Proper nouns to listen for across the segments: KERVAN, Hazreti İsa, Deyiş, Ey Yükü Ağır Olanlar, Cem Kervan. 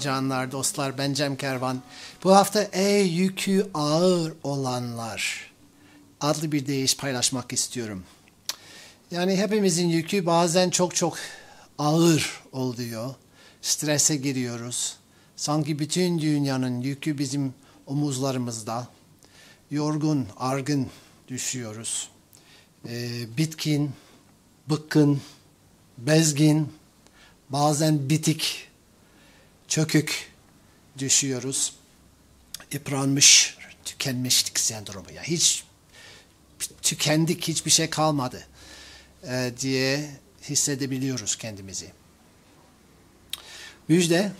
canlar, dostlar. Ben Cem Kervan. Bu hafta "Ey yükü ağır olanlar" adlı bir deyiş paylaşmak istiyorum. Yani hepimizin yükü bazen çok ağır oluyor. Strese giriyoruz. Sanki bütün dünyanın yükü bizim omuzlarımızda. Yorgun, argın düşüyoruz. Bitkin, bıkkın, bezgin, bazen bitik, çökük düşüyoruz. Yıpranmış, tükenmişlik sendromu. Yani hiç tükendik, hiçbir şey kalmadı diye hissedebiliyoruz kendimizi. Müjde,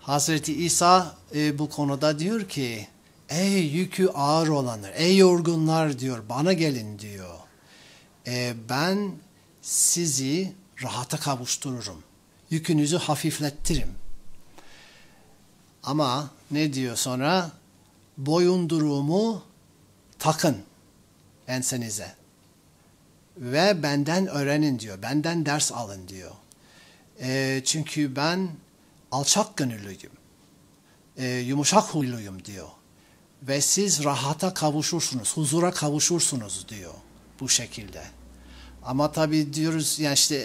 Hazreti İsa bu konuda diyor ki, "Ey yükü ağır olanlar, ey yorgunlar" diyor, "bana gelin" diyor. "Ben sizi rahata kavuştururum. Yükünüzü hafifletirim." Ama ne diyor sonra? "Boyunduruğumu takın ensenize ve benden öğrenin" diyor. "Benden ders alın" diyor. Çünkü ben alçak gönüllüyüm, yumuşak huyluyum diyor. Ve siz rahata kavuşursunuz, huzura kavuşursunuz diyor bu şekilde. Ama tabii diyoruz ya işte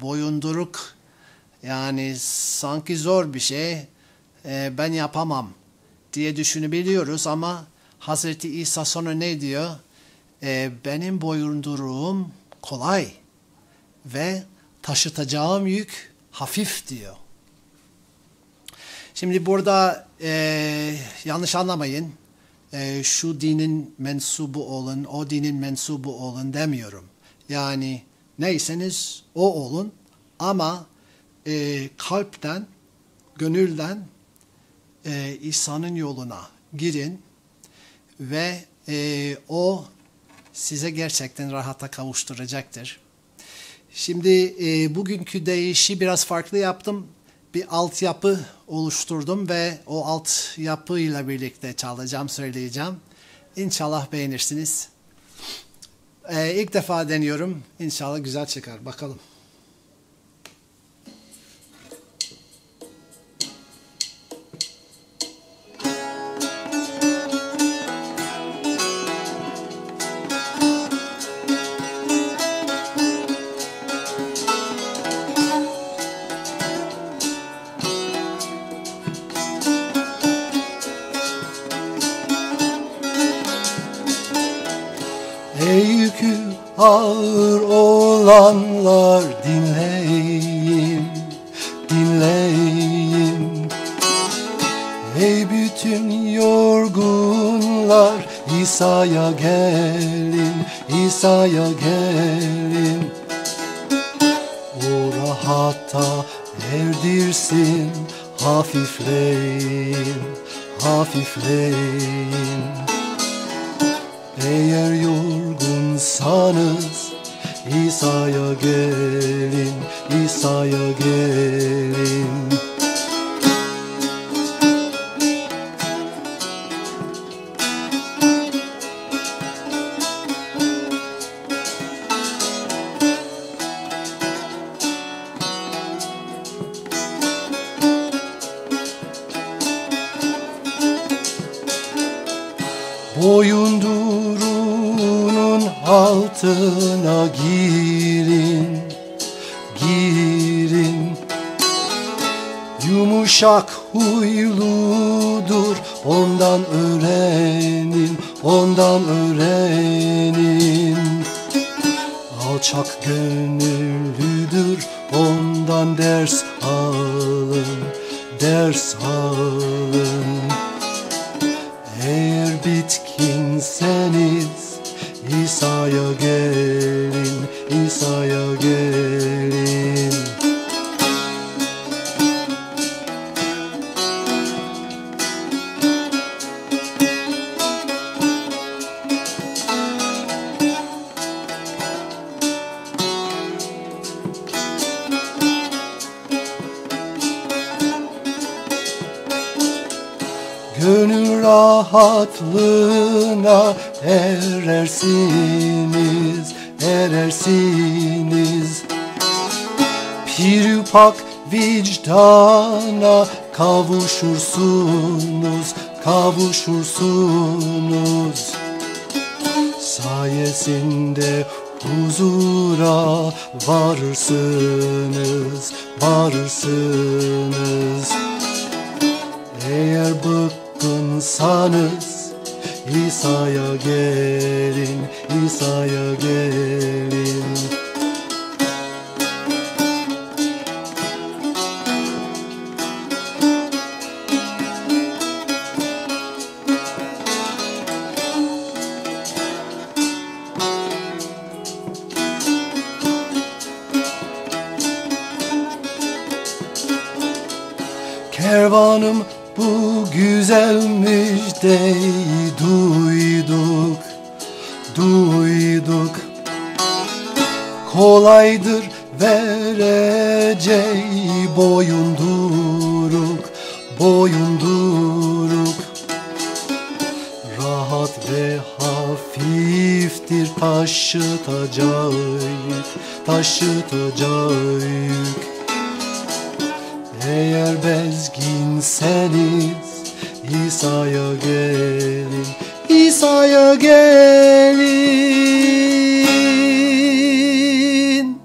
boyunduruk, yani sanki zor bir şey, ben yapamam diye düşünebiliyoruz. Ama Hazreti İsa sonra ne diyor? Benim boyunduruğum kolay ve taşıtacağım yük hafif diyor. Şimdi burada yanlış anlamayın, şu dinin mensubu olun, o dinin mensubu olun demiyorum. Yani neyseniz o olun, ama kalpten, gönülden İsa'nın yoluna girin ve o size gerçekten rahata kavuşturacaktır. Şimdi bugünkü deyişi biraz farklı yaptım. Bir altyapı oluşturdum ve o altyapıyla birlikte çalacağım, söyleyeceğim. İnşallah beğenirsiniz. İlk defa deniyorum. İnşallah güzel çıkar. Bakalım. Ey yükü ağır olanlar, dinleyin, dinleyin. Ey bütün yorgunlar, İsa'ya gelin, İsa'ya gelin. O rahata erdirsin, hafifleyin, hafifleyin. Eğer yorgunsanız İsa'ya gelin, İsa'ya gelin. Boyunduruğunun altına girin, girin. Yumuşak huyludur, ondan öğrenin, ondan öğrenin. Alçak gönüllüdür, ondan ders alın, ders alın. Eğer bitkinseniz İsa'ya gelin, İsa'ya gelin. Gönül rahatlığına erersiniz, erersiniz. Pir-i pak vicdana kavuşursunuz, kavuşursunuz. Sayesinde huzura varırsınız, varırsınız. Eğer bıkkınsanız İsa'ya gelin, İsa'ya gelin. Kervanım bu güzel müjdeyi duyduk, duyduk. Kolaydır vereceği boyunduruk, boyunduruk. Rahat ve hafiftir taşıtacağı yük, taşıtacağı yük. Eğer bezginseniz İsa'ya gelin, İsa'ya gelin.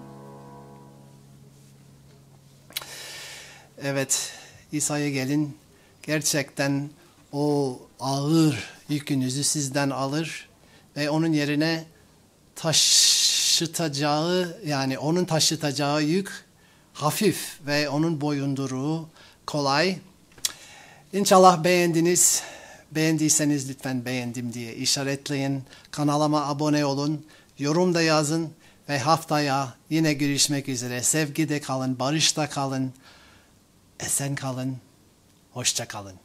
Evet, İsa'ya gelin. Gerçekten o ağır yükünüzü sizden alır ve onun yerine taşıtacağı, yani onun taşıtacağı yük hafif ve onun boyunduruğu kolay. İnşallah beğendiniz. Beğendiyseniz lütfen beğendim diye işaretleyin. Kanalıma abone olun. Yorum da yazın. Ve haftaya yine görüşmek üzere. Sevgide kalın, barışta kalın. Esen kalın. Hoşça kalın.